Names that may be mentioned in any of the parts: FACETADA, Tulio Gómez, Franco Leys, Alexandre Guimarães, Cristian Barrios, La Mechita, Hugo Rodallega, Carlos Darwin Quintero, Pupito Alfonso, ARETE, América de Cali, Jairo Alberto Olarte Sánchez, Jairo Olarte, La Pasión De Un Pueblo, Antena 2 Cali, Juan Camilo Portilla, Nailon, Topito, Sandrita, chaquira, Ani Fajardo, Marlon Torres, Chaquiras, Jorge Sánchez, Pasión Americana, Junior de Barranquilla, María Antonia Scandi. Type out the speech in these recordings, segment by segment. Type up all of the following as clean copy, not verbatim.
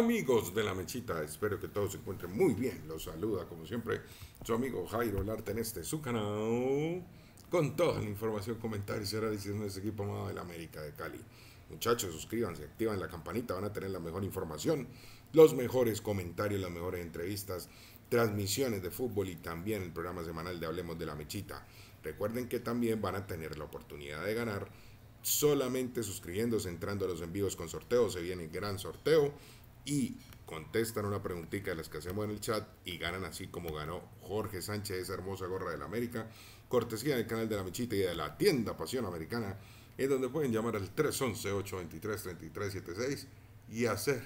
Amigos de La Mechita, espero que todos se encuentren muy bien. Los saluda, como siempre, su amigo Jairo Olarte en este su canal, con toda la información, comentarios y análisis de este equipo amado de la América de Cali. Muchachos, suscríbanse, activan la campanita, van a tener la mejor información, los mejores comentarios, las mejores entrevistas, transmisiones de fútbol y también el programa semanal de Hablemos de La Mechita. Recuerden que también van a tener la oportunidad de ganar solamente suscribiéndose, entrando a los envíos con sorteos. Se viene el gran sorteo y contestan una preguntita de las que hacemos en el chat y ganan, así como ganó Jorge Sánchez esa hermosa gorra de la América, cortesía del canal de La Mechita y de la tienda Pasión Americana, en donde pueden llamar al 311-823-3376 y hacer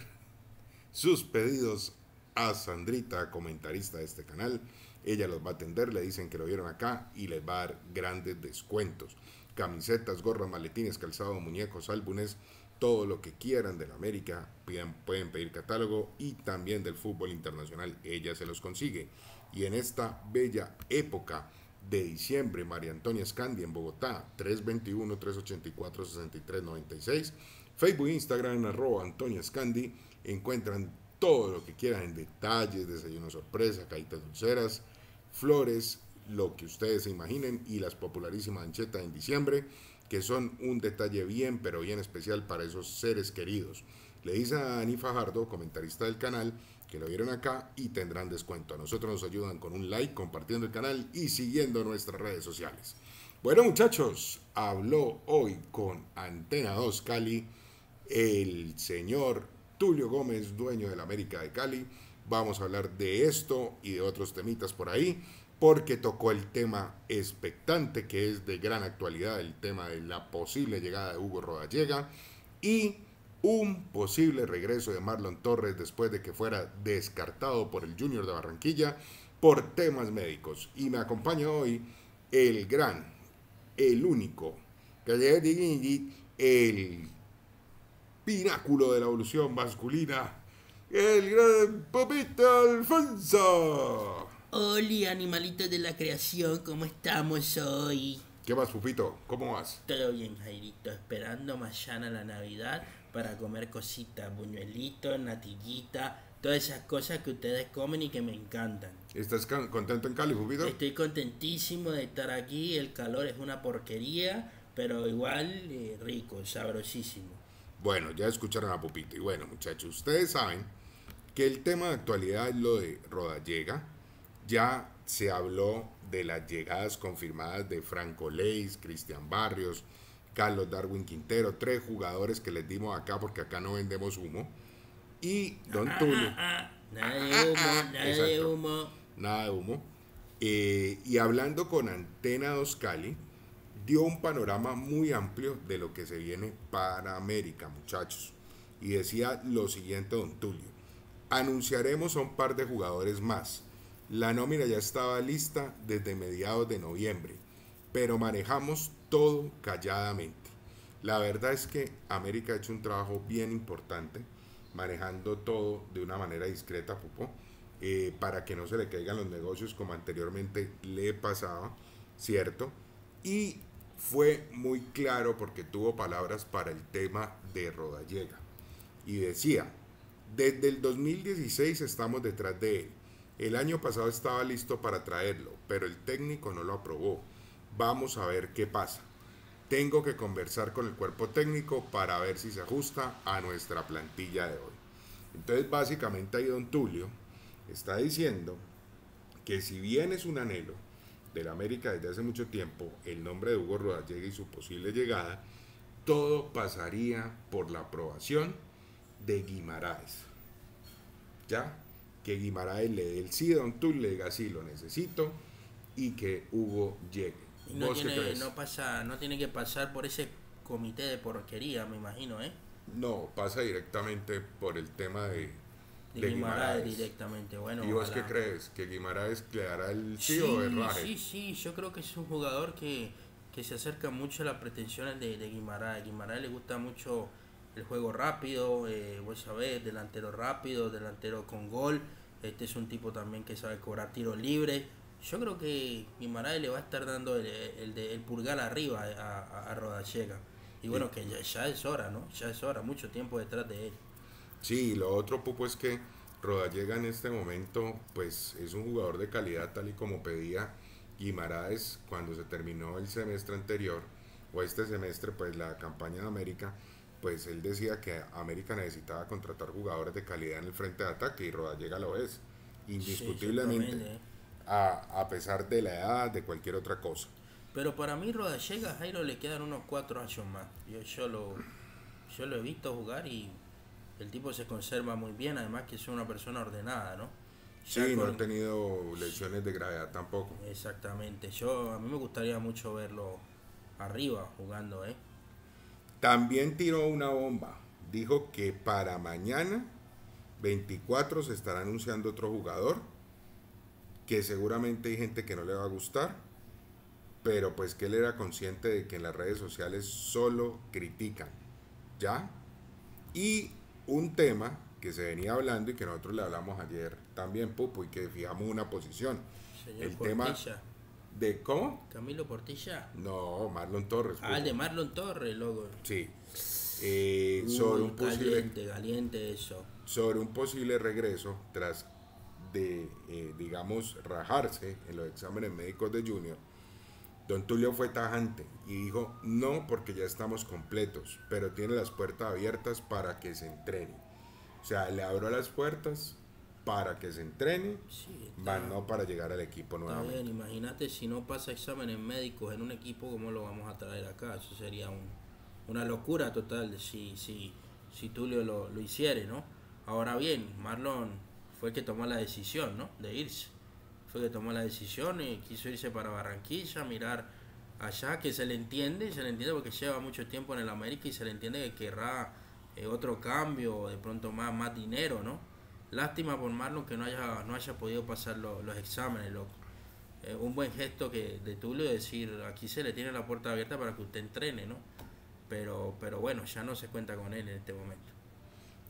sus pedidos a Sandrita, comentarista de este canal. Ella los va a atender, le dicen que lo vieron acá y les va a dar grandes descuentos. Camisetas, gorras, maletines, calzado, muñecos, álbumes, todo lo que quieran de la América. Pueden pedir catálogo y también del fútbol internacional, ella se los consigue. Y en esta bella época de diciembre, María Antonia Scandi en Bogotá, 321-384-6396, Facebook, Instagram, @AntoniaScandi, encuentran todo lo que quieran en detalles, desayunos sorpresa, cajitas dulceras, flores, lo que ustedes se imaginen, y las popularísimas anchetas en diciembre, que son un detalle bien, pero bien especial para esos seres queridos. Le dice a Ani Fajardo, comentarista del canal, que lo vieron acá y tendrán descuento. A nosotros nos ayudan con un like, compartiendo el canal y siguiendo nuestras redes sociales. Bueno, muchachos, habló hoy con Antena 2 Cali el señor Tulio Gómez, dueño de la América de Cali. Vamos a hablar de esto y de otros temitas por ahí, porque tocó el tema expectante, que es de gran actualidad, el tema de la posible llegada de Hugo Rodallega y un posible regreso de Marlon Torres después de que fuera descartado por el Junior de Barranquilla por temas médicos. Y me acompaña hoy el gran, el único, el pináculo de la evolución masculina, el gran Pupito Alfonso. Hola, animalitos de la creación, ¿cómo estamos hoy? ¿Qué más, Pupito? ¿Cómo vas? Todo bien, Jairito, esperando mañana la Navidad para comer cositas, buñuelitos, natillita, todas esas cosas que ustedes comen y que me encantan. ¿Estás contento en Cali, Pupito? Estoy contentísimo de estar aquí, el calor es una porquería, pero igual rico, sabrosísimo. Bueno, ya escucharon a Pupito. Y bueno, muchachos, ustedes saben que el tema de actualidad es lo de Rodallega. Ya se habló de las llegadas confirmadas de Franco Leys, Cristian Barrios, Carlos Darwin Quintero, tres jugadores que les dimos acá porque acá no vendemos humo. Y don Tulio. Nada de humo, nada de humo. Nada de humo. Y hablando con Antena 2 Cali, dio un panorama muy amplio de lo que se viene para América, muchachos. Y decía lo siguiente don Tulio: anunciaremos a un par de jugadores más. La nómina ya estaba lista desde mediados de noviembre, pero manejamos todo calladamente. La verdad es que América ha hecho un trabajo bien importante, manejando todo de una manera discreta, Pupo, para que no se le caigan los negocios como anteriormente le pasaba, ¿cierto? Y fue muy claro porque tuvo palabras para el tema de Rodallega. Y decía, desde el 2016 estamos detrás de él. El año pasado estaba listo para traerlo, pero el técnico no lo aprobó. Vamos a ver qué pasa. Tengo que conversar con el cuerpo técnico para ver si se ajusta a nuestra plantilla de hoy. Entonces, básicamente ahí don Tulio está diciendo que si bien es un anhelo de la América desde hace mucho tiempo el nombre de Hugo Rodallega y su posible llegada, todo pasaría por la aprobación de Guimarães. ¿Ya? Que Guimarães le dé el sí, don Tulio le diga sí, lo necesito, y que Hugo llegue. No tiene, no tiene que pasar por ese comité de porquería, me imagino, ¿eh? No, pasa directamente por el tema de Guimarães. Directamente, bueno. ¿Y vos qué crees? ¿Que Guimarães le dará el sí o el raje? Sí, sí, yo creo que es un jugador que se acerca mucho a las pretensiones de Guimarães. Guimarães le gusta mucho el juego rápido, vos sabés, delantero rápido, delantero con gol. Este es un tipo también que sabe cobrar tiros libres. Yo creo que Guimarães le va a estar dando el pulgar arriba a Rodallega. Y bueno, que ya es hora, ¿no? Ya es hora, mucho tiempo detrás de él. Sí, y lo otro, Pupo, es que Rodallega en este momento pues es un jugador de calidad, tal y como pedía Guimarães cuando se terminó el semestre anterior, o este semestre, pues la campaña de América. Pues él decía que América necesitaba contratar jugadores de calidad en el frente de ataque, y Rodallega lo es, indiscutiblemente, sí, a pesar de la edad, de cualquier otra cosa. Pero para mí Rodallega, Jairo, le quedan unos 4 años más. Yo lo he visto jugar y el tipo se conserva muy bien, además que es una persona ordenada, ¿no? Ya sí, no ha tenido lesiones de gravedad tampoco. Exactamente, a mí me gustaría mucho verlo arriba jugando, ¿eh? También tiró una bomba, dijo que para mañana 24 se estará anunciando otro jugador, que seguramente hay gente que no le va a gustar, pero pues que él era consciente de que en las redes sociales solo critican, ¿ya? Y un tema que se venía hablando y que nosotros le hablamos ayer también, Pupo, y que fijamos una posición, señor, el Portilla. Tema... ¿De cómo? ¿Camilo Portilla? No, Marlon Torres. Ah, el de Marlon Torres, loco. Sí. Sobre un posible... Caliente eso. Sobre un posible regreso tras de, digamos, rajarse en los exámenes médicos de Junior, don Tulio fue tajante y dijo, no, porque ya estamos completos, pero tiene las puertas abiertas para que se entrene. O sea, le abrió las puertas... para que se entrene, sí, más no para llegar al equipo nuevamente. Bien, imagínate si no pasa exámenes médicos en un equipo, ¿cómo lo vamos a traer acá? Eso sería una locura total si Tulio lo hiciera, ¿no? Ahora bien, Marlon fue el que tomó la decisión, ¿no? De irse. Fue el que tomó la decisión y quiso irse para Barranquilla, mirar allá, que se le entiende porque lleva mucho tiempo en el América y se le entiende que querrá otro cambio, de pronto más dinero, ¿no? Lástima por Marlon que no haya podido pasar los exámenes, loco. Un buen gesto de Tulio, decir, aquí se le tiene la puerta abierta para que usted entrene, ¿no? Pero bueno, ya no se cuenta con él en este momento.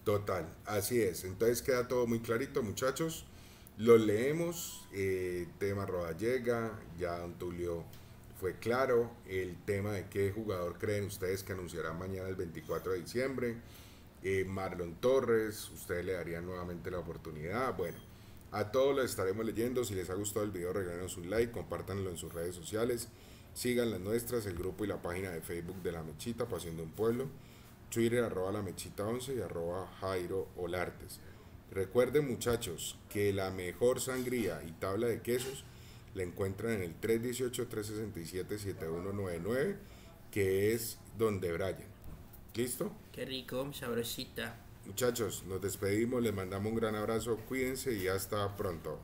Total, así es. Entonces queda todo muy clarito, muchachos. Lo leemos, tema Rodallega, ya don Tulio fue claro. El tema de qué jugador creen ustedes que anunciará mañana el 24 de diciembre. Marlon Torres, ustedes le darían nuevamente la oportunidad. Bueno, a todos los estaremos leyendo. Si les ha gustado el video, regálenos un like, compártanlo en sus redes sociales, sigan las nuestras, el grupo y la página de Facebook de La Mechita, Pasión de un Pueblo, Twitter @LaMechita11 y @JairoOlartes. Recuerden, muchachos, que la mejor sangría y tabla de quesos la encuentran en el 318-367-7199, que es donde Brian. ¿Listo? Qué rico, sabrosita. Muchachos, nos despedimos, les mandamos un gran abrazo, cuídense y hasta pronto.